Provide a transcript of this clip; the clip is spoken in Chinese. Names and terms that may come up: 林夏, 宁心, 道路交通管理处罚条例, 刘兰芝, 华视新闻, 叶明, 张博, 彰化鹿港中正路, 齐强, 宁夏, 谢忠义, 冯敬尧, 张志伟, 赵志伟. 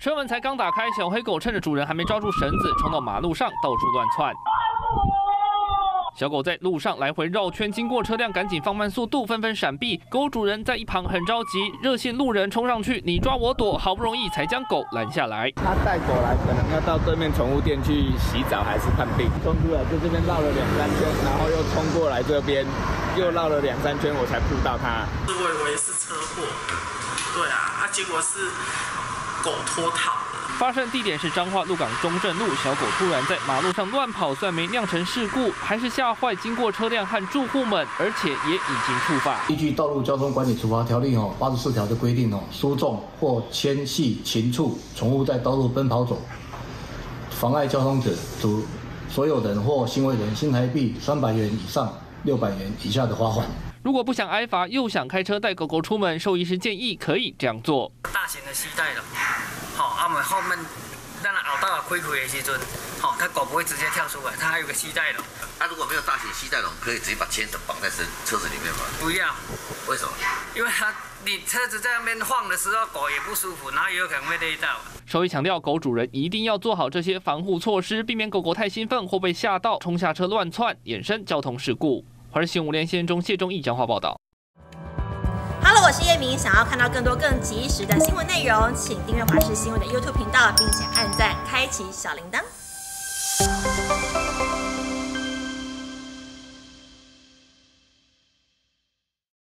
车门才刚打开，小黑狗趁着主人还没抓住绳子，冲到马路上到处乱窜。 小狗在路上来回绕圈，经过车辆赶紧放慢速度，纷纷闪避。狗主人在一旁很着急，热心路人冲上去，你抓我躲，好不容易才将狗拦下来。他带狗来，可能要到对面宠物店去洗澡还是看病。冲出来就这边绕了两三圈，然后又冲过来这边，又绕了两三圈，我才扑到他。我以为是车祸，对啊，结果是狗脱逃。 发生地点是彰化鹿港中正路，小狗突然在马路上乱跑，虽然没酿成事故，还是吓坏经过车辆和住户们，而且也已经触法。依据《道路交通管理处罚条例》84条的规定输送或牵系禽畜、宠物在道路奔跑走，妨碍交通者，处所有人或行为人新台币300元以上600元以下的罚款。 如果不想挨罚，又想开车带狗狗出门，兽医师建议可以这样做：大型的系带了，好，阿们后面让它咬到了开的时阵，好，它狗不会直接跳出来，它还有个系带笼。那如果没有大型系带笼，可以直接把牵绳绑在车子里面吗？不要，为什么？因为它你车子在那边晃的时候，狗也不舒服，然后也有可能会勒到。 兽医强调，狗主人一定要做好这些防护措施，避免狗狗太兴奋或被吓到冲下车乱窜，衍生交通事故。 华视新闻5连线中谢忠义彰化报道。Hello， 我是叶明。想要看到更多更及时的新闻内容，请订阅华视新闻的 YouTube 频道，并且按赞、开启小铃铛。